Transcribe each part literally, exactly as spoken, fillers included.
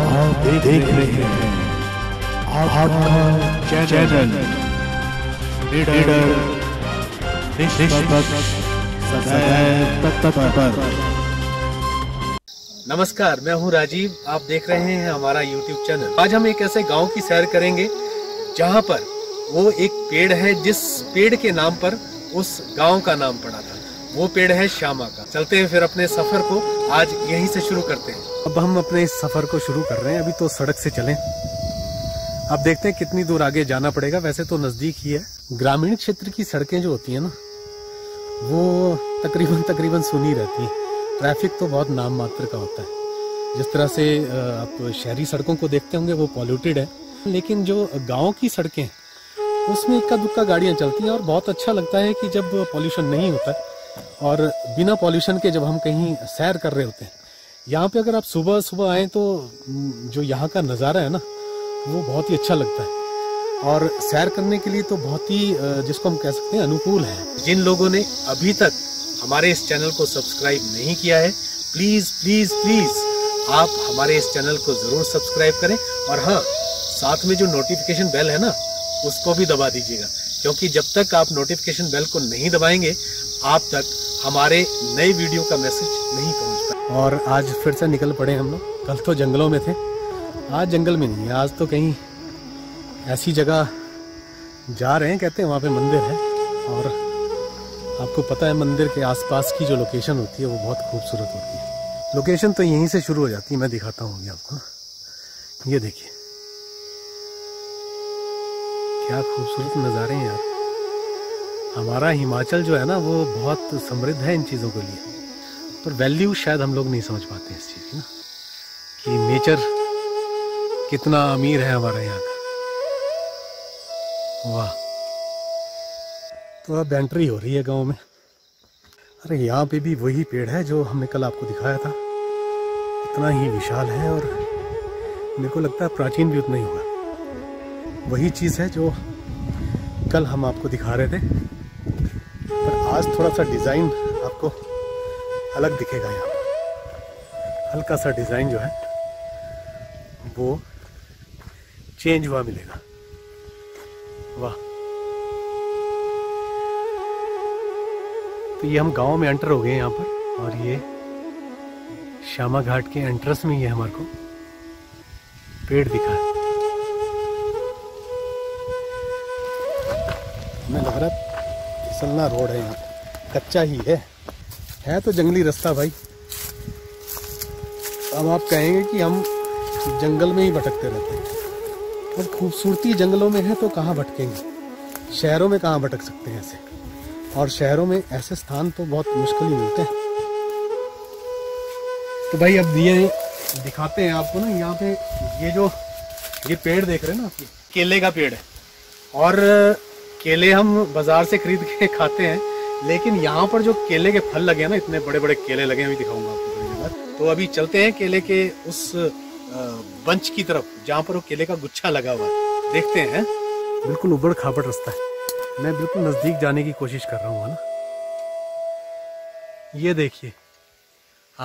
आप देख रहे हैं आपका चैनल लीडर निष्पक्ष सदैव तत्पर। नमस्कार, मैं हूं राजीव। आप देख रहे हैं हमारा यूट्यूब चैनल। आज हम एक ऐसे गांव की सैर करेंगे जहां पर वो एक पेड़ है जिस पेड़ के नाम पर उस गांव का नाम पड़ा था। वो पेड़ है श्यामा का। चलते हैं फिर अपने सफर को आज यहीं से शुरू करते हैं। अब हम अपने इस सफर को शुरू कर रहे हैं। अभी तो सड़क से चलें। अब देखते हैं कितनी दूर आगे जाना पड़ेगा। वैसे तो नजदीक ही है। ग्रामीण क्षेत्र की सड़कें जो होती है ना, वो तकरीबन तकरीबन सुनी रहती है। ट्रैफिक तो बहुत नाम मात्र का होता है। जिस तरह से आप शहरी सड़कों को देखते होंगे वो पॉल्यूटेड है, लेकिन जो गाँव की सड़कें हैं उसमें इक्का दुक्का गाड़ियाँ चलती हैं। और बहुत अच्छा लगता है कि जब पॉल्यूशन नहीं होता है और बिना पॉल्यूशन के जब हम कहीं सैर कर रहे होते हैं। यहाँ पे अगर आप सुबह सुबह आएँ तो जो यहाँ का नज़ारा है ना, वो बहुत ही अच्छा लगता है। और सैर करने के लिए तो बहुत ही, जिसको हम कह सकते हैं, अनुकूल है। जिन लोगों ने अभी तक हमारे इस चैनल को सब्सक्राइब नहीं किया है, प्लीज़ प्लीज़ प्लीज़ आप हमारे इस चैनल को ज़रूर सब्सक्राइब करें। और हाँ, साथ में जो नोटिफिकेशन बेल है ना, उसको भी दबा दीजिएगा, क्योंकि जब तक आप नोटिफिकेशन बेल को नहीं दबाएंगे आप तक हमारे नए वीडियो का मैसेज नहीं पहुंचता। और आज फिर से निकल पड़े हम लोग। कल तो जंगलों में थे, आज जंगल में नहीं है। आज तो कहीं ऐसी जगह जा रहे हैं, कहते हैं वहाँ पे मंदिर है। और आपको पता है मंदिर के आसपास की जो लोकेशन होती है वो बहुत खूबसूरत होती है। लोकेशन तो यहीं से शुरू हो जाती है। मैं दिखाता हूँ आपको, ये देखिए क्या खूबसूरत नज़ारे हैं यार। हमारा हिमाचल जो है ना, वो बहुत समृद्ध है इन चीज़ों के लिए, पर वैल्यू शायद हम लोग नहीं समझ पाते इस चीज़ की ना, कि नेचर कितना अमीर है हमारे यहाँ का। वाह, तो अब एंट्री हो रही है गांव में। अरे यहाँ पे भी वही पेड़ है जो हमने कल आपको दिखाया था। इतना ही विशाल है और मेरे को लगता है प्राचीन भी उतना ही होगा। वही चीज़ है जो कल हम आपको दिखा रहे थे, पर आज थोड़ा सा डिज़ाइन आपको अलग दिखेगा। यहाँ हल्का सा डिज़ाइन जो है वो चेंज हुआ मिलेगा। वाह, तो ये हम गांव में एंटर हो गए यहाँ पर, और ये श्यामा घाट के एंट्रेंस में ये हमारे को पेड़ दिखा है। हमें लग रहा है सन्ना रोड है, यहाँ कच्चा ही है है तो जंगली रास्ता। भाई अब आप कहेंगे कि हम जंगल में ही भटकते रहते हैं, पर खूबसूरती जंगलों में है तो कहाँ भटकेंगे। शहरों में कहाँ भटक सकते हैं ऐसे, और शहरों में ऐसे स्थान तो बहुत मुश्किल ही मिलते हैं। तो भाई अब ये दिखाते हैं आपको ना, यहाँ पे ये जो ये पेड़ देख रहे हैं ना आप, केले का पेड़ है। और केले हम बाजार से खरीद के खाते हैं, लेकिन यहाँ पर जो केले के फल लगे हैं ना, इतने बड़े बड़े केले लगे हैं, अभी दिखाऊंगा आपको। तो अभी चलते हैं केले के उस बंच की तरफ जहाँ पर वो केले का गुच्छा लगा हुआ है, देखते हैं। बिल्कुल उबड़ खाबड़ रास्ता है, मैं बिल्कुल नजदीक जाने की कोशिश कर रहा हूँ ना। ये देखिए,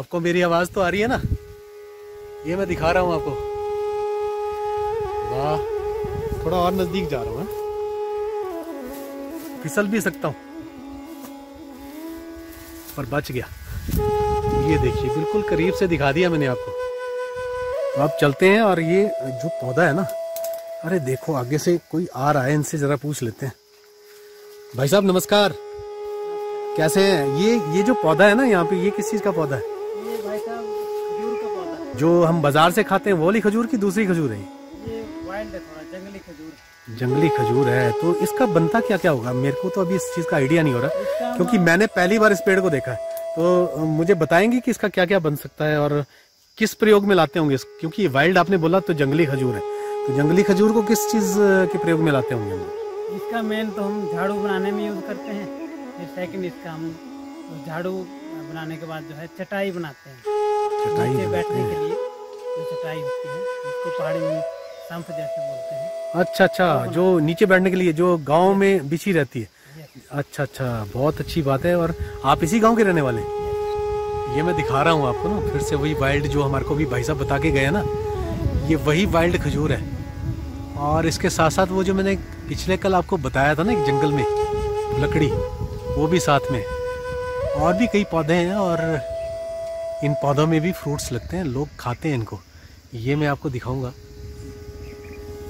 आपको मेरी आवाज तो आ रही है ना, ये मैं दिखा रहा हूँ आपको। वाह, थोड़ा और नजदीक जा रहा हूँ, फिसल भी सकता हूँ, पर बच गया। ये देखिए, बिल्कुल करीब से दिखा दिया मैंने आपको। तो आप चलते हैं। और ये जो पौधा है ना, अरे देखो आगे से कोई आ रहा है, इनसे जरा पूछ लेते हैं। भाई साहब नमस्कार, कैसे हैं? ये ये जो पौधा है ना यहाँ पे, ये किस चीज का पौधा है? ये भाई साहब खजूर का पौधा है। जो हम बाजार से खाते हैं वो वाली खजूर की दूसरी खजूर है ये? वाइल्ड है, थोड़ा जंगली खजूर। जंगली खजूर है। तो इसका बनता क्या क्या होगा? मेरे को तो अभी इस चीज़ का आइडिया नहीं हो रहा, क्योंकि मैंने पहली बार इस पेड़ को देखा है। तो मुझे बताएंगे कि इसका क्या क्या बन सकता है और किस प्रयोग में लाते होंगे, क्योंकि वाइल्ड आपने बोला तो जंगली खजूर है, तो जंगली खजूर को किस चीज़ के प्रयोग में लाते होंगे? इसका मेन तो हम झाड़ू बनाने में यूज करते हैं। सेकेंड, इसका हम झाड़ू बनाने के बाद जो है चटाई बनाते हैं, चटाई बैठने के लिए जो चटाई होती है उसको पहाड़ी में सांप जैसे बोलते हैं। अच्छा अच्छा, जो नीचे बैठने के लिए जो गांव में बिछी रहती है। अच्छा अच्छा, बहुत अच्छी बात है। और आप इसी गांव के रहने वाले? ये मैं दिखा रहा हूँ आपको ना, फिर से वही वाइल्ड जो हमारे को भी भाई साहब बता के गए ना, ये वही वाइल्ड खजूर है। और इसके साथ साथ वो जो मैंने पिछले कल आपको बताया था ना एक जंगल में लकड़ी, वो भी साथ में। और भी कई पौधे हैं और इन पौधों में भी फ्रूट्स लगते हैं, लोग खाते हैं इनको। ये मैं आपको दिखाऊंगा।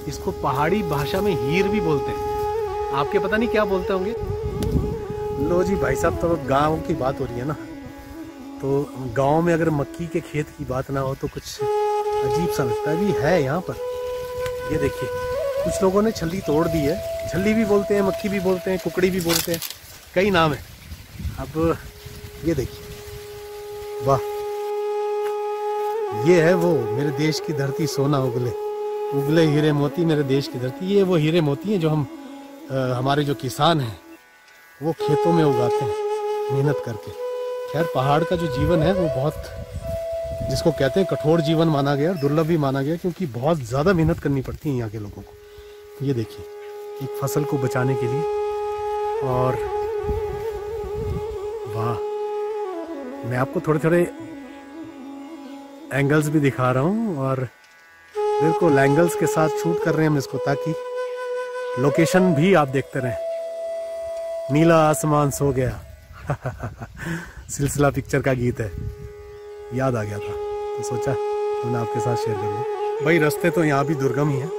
इसको पहाड़ी भाषा में हीर भी बोलते हैं, आपके पता नहीं क्या बोलते होंगे। लो जी भाई साहब, तो गाँव की बात हो रही है ना, तो गाँव में अगर मक्की के खेत की बात ना हो तो कुछ अजीब सा लगता है। भी है यहाँ पर, ये देखिए कुछ लोगों ने छल्ली तोड़ दी है। छल्ली भी बोलते हैं, मक्खी भी बोलते हैं, कुकड़ी भी बोलते हैं, कई नाम है। अब ये देखिए, वाह, ये है वो मेरे देश की धरती सोना उगले, उगले हीरे मोती मेरे देश की धरती। ये वो हीरे मोती हैं जो हम आ, हमारे जो किसान हैं वो खेतों में उगाते हैं मेहनत करके। खैर, पहाड़ का जो जीवन है वो बहुत, जिसको कहते हैं कठोर जीवन माना गया और दुर्लभ भी माना गया, क्योंकि बहुत ज़्यादा मेहनत करनी पड़ती है यहाँ के लोगों को। ये देखिए, एक फसल को बचाने के लिए। और वाह, मैं आपको थोड़े थोड़े एंगल्स भी दिखा रहा हूँ और बिल्कुल एंगल्स के साथ शूट कर रहे हैं हम इसको, ताकि लोकेशन भी आप देखते रहें। नीला आसमान सो गया सिलसिला पिक्चर का गीत है, याद आ गया था तो सोचा मैंने आपके साथ शेयर कर लूँ। भाई रास्ते तो यहाँ भी दुर्गम ही हैं,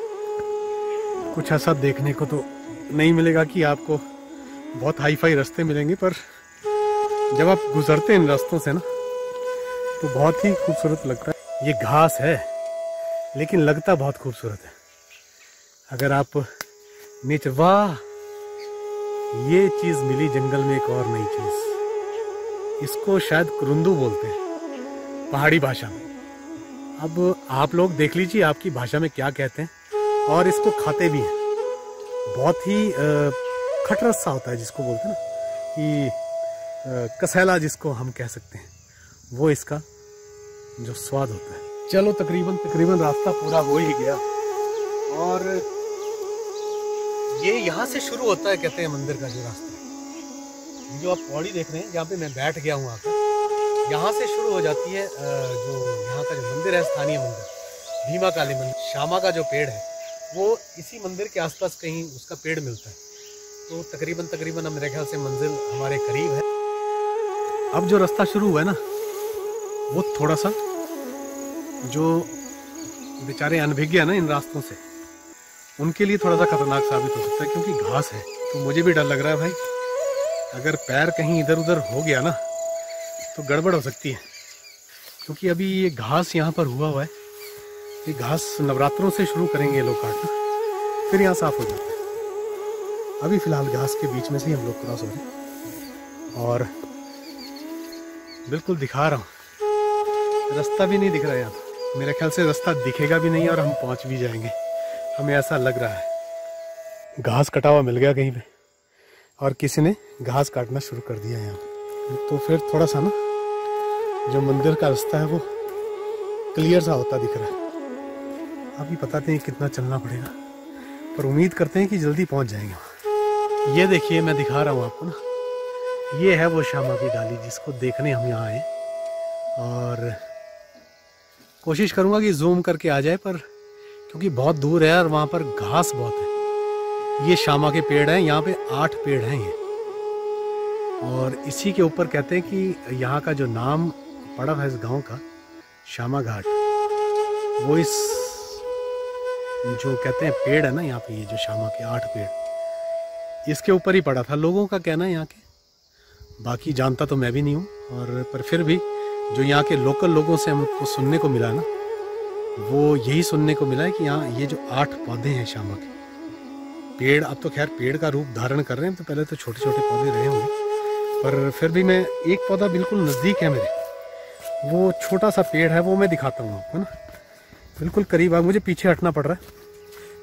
कुछ ऐसा देखने को तो नहीं मिलेगा कि आपको बहुत हाई फाई रास्ते मिलेंगे, पर जब आप गुजरते हैं इन रास्तों से ना तो बहुत ही खूबसूरत लगता है। ये घास है लेकिन लगता बहुत खूबसूरत है अगर आप नेचर। वाह, ये चीज़ मिली जंगल में एक और नई चीज़, इसको शायद कुरुंदू बोलते हैं पहाड़ी भाषा में। अब आप लोग देख लीजिए आपकी भाषा में क्या कहते हैं। और इसको खाते भी हैं, बहुत ही खटरस सा होता है जिसको बोलते हैं ना कि कसैला, जिसको हम कह सकते हैं, वो इसका जो स्वाद होता है। चलो, तकरीबन तकरीबन रास्ता पूरा हो ही गया और ये यहाँ से शुरू होता है, कहते हैं मंदिर का जो रास्ता, जो आप पौड़ी देख रहे हैं जहाँ पे मैं बैठ गया हूँ, आकर यहाँ से शुरू हो जाती है जो यहाँ का जो मंदिर है, स्थानीय मंदिर भीमा काली मंदिर। श्यामा का जो पेड़ है वो इसी मंदिर के आसपास कहीं उसका पेड़ मिलता है। तो तकरीबन तकरीबन हम, मेरे ख्याल से मंजिल हमारे करीब है। अब जो रास्ता शुरू हुआ है ना, वो थोड़ा सा, जो बेचारे अनभिज्ञ है ना इन रास्तों से, उनके लिए थोड़ा सा खतरनाक साबित हो सकता है, क्योंकि घास है। तो मुझे भी डर लग रहा है भाई, अगर पैर कहीं इधर उधर हो गया ना तो गड़बड़ हो सकती है, क्योंकि अभी ये घास यहाँ पर हुआ हुआ है। ये घास नवरात्रों से शुरू करेंगे लोग काटना, फिर यहाँ साफ हो जाता है। अभी फिलहाल घास के बीच में से हम लोग क्रॉस हो रहे हैं और बिल्कुल दिखा रहा हूँ, रास्ता भी नहीं दिख रहा है यहाँ। मेरे ख्याल से रास्ता दिखेगा भी नहीं और हम पहुँच भी जाएंगे, हमें ऐसा लग रहा है। घास कटा हुआ मिल गया कहीं पर और किसी ने घास काटना शुरू कर दिया यहाँ पर, तो फिर थोड़ा सा ना जो मंदिर का रास्ता है वो क्लियर सा होता दिख रहा है। अभी पता नहीं कितना चलना पड़ेगा, पर उम्मीद करते हैं कि जल्दी पहुंच जाएंगे। ये देखिए, मैं दिखा रहा हूँ आपको ना, ये है वो श्यामा की डाली जिसको देखने हम यहाँ आए। और कोशिश करूँगा कि जूम करके आ जाए, पर क्योंकि बहुत दूर है और वहाँ पर घास बहुत है। ये श्यामा के पेड़ हैं, यहाँ पे आठ पेड़ हैं ये, और इसी के ऊपर कहते हैं कि यहाँ का जो नाम पड़ा है इस गांव का, श्यामाघाट, वो इस जो कहते हैं पेड़ है ना यहाँ पे, ये जो श्यामा के आठ पेड़, इसके ऊपर ही पड़ा था, लोगों का कहना है यहाँ के। बाकी जानता तो मैं भी नहीं हूँ, और पर फिर भी जो यहाँ के लोकल लोगों से हमको सुनने को मिला ना, वो यही सुनने को मिला है कि यहाँ ये जो आठ पौधे हैं श्यामा के पेड़, अब तो खैर पेड़ का रूप धारण कर रहे हैं, तो पहले तो छोटे छोटे पौधे रहे होंगे, पर फिर भी मैं, एक पौधा बिल्कुल नज़दीक है मेरे, वो छोटा सा पेड़ है, वो मैं दिखाता हूँ आपको ना, बिल्कुल करीब। अब मुझे पीछे हटना पड़ रहा है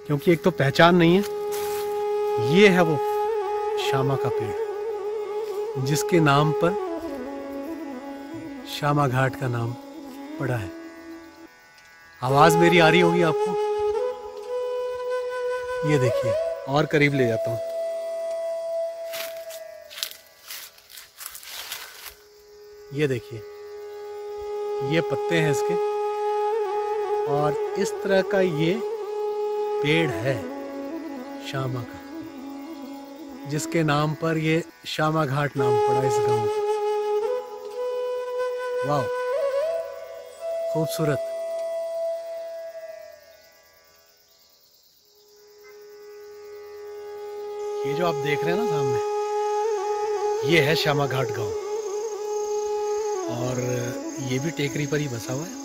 क्योंकि एक तो पहचान नहीं है। ये है वो श्यामा का पेड़ जिसके नाम पर श्यामा घाट का नाम पड़ा है। आवाज़ मेरी आ रही होगी आपको। ये देखिए, और करीब ले जाता हूँ। ये देखिए, ये पत्ते हैं इसके और इस तरह का ये पेड़ है श्यामा का, जिसके नाम पर ये श्यामाघाट नाम पड़ा इस गांव का। वाह, खूबसूरत। ये जो आप देख रहे हैं ना सामने, ये है श्यामाघाट गांव, और ये भी टेकरी पर ही बसा हुआ है।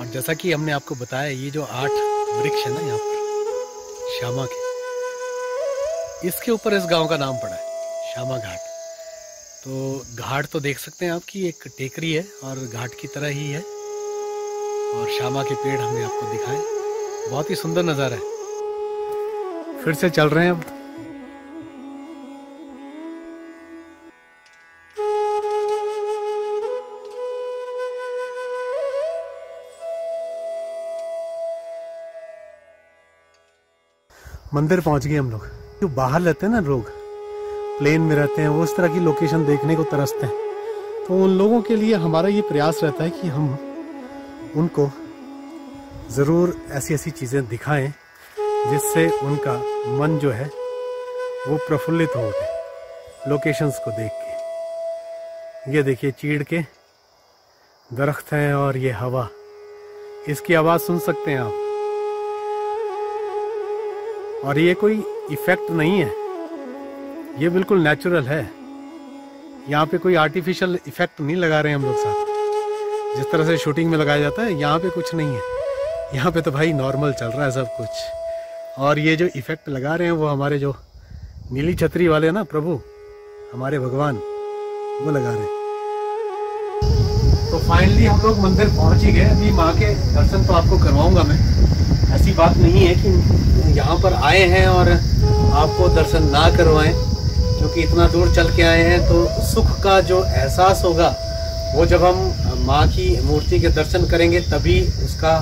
और जैसा कि हमने आपको बताया, ये जो आठ वृक्ष है ना यहाँ पर श्यामा के, इसके ऊपर इस गांव का नाम पड़ा है श्यामा घाट। तो घाट तो देख सकते हैं आप कि एक टेकरी है और घाट की तरह ही है, और श्यामा के पेड़ हमने आपको दिखाए। बहुत ही सुंदर नज़ारा है। फिर से चल रहे हैं अब। मंदिर पहुंच गए हम लोग। जो बाहर रहते हैं ना लोग, प्लेन में रहते हैं, वो इस तरह की लोकेशन देखने को तरसते हैं, तो उन लोगों के लिए हमारा ये प्रयास रहता है कि हम उनको ज़रूर ऐसी ऐसी चीज़ें दिखाएं जिससे उनका मन जो है वो प्रफुल्लित हो उठे लोकेशंस को देख के। ये देखिए चीड़ के दरख्त हैं, और ये हवा, इसकी आवाज़ सुन सकते हैं आप। और ये कोई इफेक्ट नहीं है, ये बिल्कुल नेचुरल है। यहाँ पे कोई आर्टिफिशियल इफेक्ट नहीं लगा रहे हैं हम लोग साथ, जिस तरह से शूटिंग में लगाया जाता है। यहाँ पे कुछ नहीं है, यहाँ पे तो भाई नॉर्मल चल रहा है सब कुछ। और ये जो इफेक्ट लगा रहे हैं वो हमारे जो नीली छतरी वाले ना प्रभु, हमारे भगवान, वो लगा रहे हैं। तो फाइनली हम लोग मंदिर पहुँच ही गए। अभी माँ के दर्शन तो आपको करवाऊँगा मैं, ऐसी बात नहीं है कि यहाँ पर आए हैं और आपको दर्शन ना करवाएं, क्योंकि इतना दूर चल के आए हैं। तो सुख का जो एहसास होगा वो जब हम माँ की मूर्ति के दर्शन करेंगे तभी उसका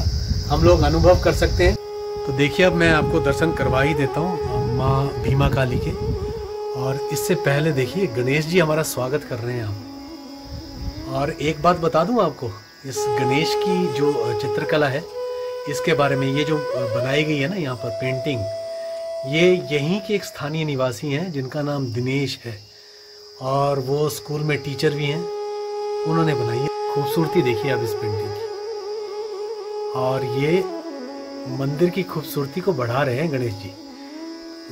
हम लोग अनुभव कर सकते हैं। तो देखिए अब मैं आपको दर्शन करवा ही देता हूँ माँ भीमा काली के। और इससे पहले देखिए गणेश जी हमारा स्वागत कर रहे हैं हम। और एक बात बता दूँ आपको, इस गणेश की जो चित्रकला है इसके बारे में, ये जो बनाई गई है ना यहाँ पर पेंटिंग, ये यहीं के एक स्थानीय निवासी हैं जिनका नाम दिनेश है, और वो स्कूल में टीचर भी हैं, उन्होंने बनाई है। खूबसूरती देखिए आप इस पेंटिंग की, और ये मंदिर की खूबसूरती को बढ़ा रहे हैं गणेश जी।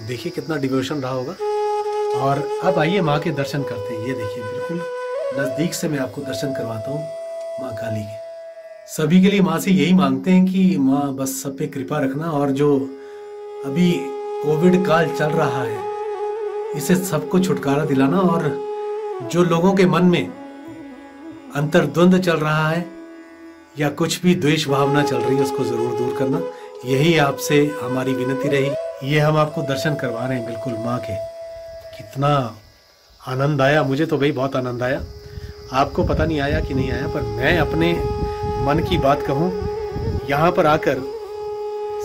देखिए कितना डिवोशन रहा होगा। और अब आइए माँ के दर्शन करते हैं। ये देखिए बिल्कुल नज़दीक से मैं आपको दर्शन करवाता हूँ माँ काली के। सभी के लिए माँ से यही मांगते हैं कि माँ बस सब पे कृपा रखना, और जो अभी कोविड काल चल रहा है इसे सबको छुटकारा दिलाना, और जो लोगों के मन में अंतर्द्वंद चल रहा है या कुछ भी द्वेष भावना चल रही है उसको ज़रूर दूर करना। यही आपसे हमारी विनती रही। ये हम आपको दर्शन करवा रहे हैं बिल्कुल माँ के। कितना आनंद आया, मुझे तो भाई बहुत आनंद आया। आपको पता नहीं आया कि नहीं आया, पर मैं अपने मन की बात कहूँ, यहाँ पर आकर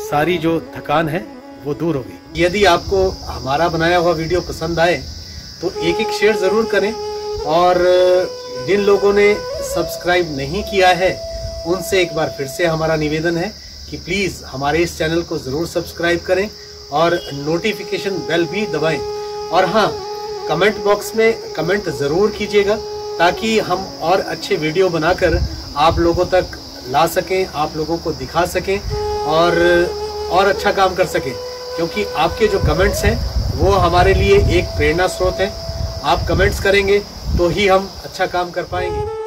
सारी जो थकान है वो दूर हो गई। यदि आपको हमारा बनाया हुआ वीडियो पसंद आए तो एक एक शेयर ज़रूर करें, और जिन लोगों ने सब्सक्राइब नहीं किया है उनसे एक बार फिर से हमारा निवेदन है कि प्लीज़ हमारे इस चैनल को ज़रूर सब्सक्राइब करें और नोटिफिकेशन बेल भी दबाएं। और हाँ, कमेंट बॉक्स में कमेंट ज़रूर कीजिएगा ताकि हम और अच्छे वीडियो बनाकर आप लोगों तक ला सकें, आप लोगों को दिखा सकें और और अच्छा काम कर सकें, क्योंकि आपके जो कमेंट्स हैं वो हमारे लिए एक प्रेरणा स्रोत है। आप कमेंट्स करेंगे तो ही हम अच्छा काम कर पाएंगे।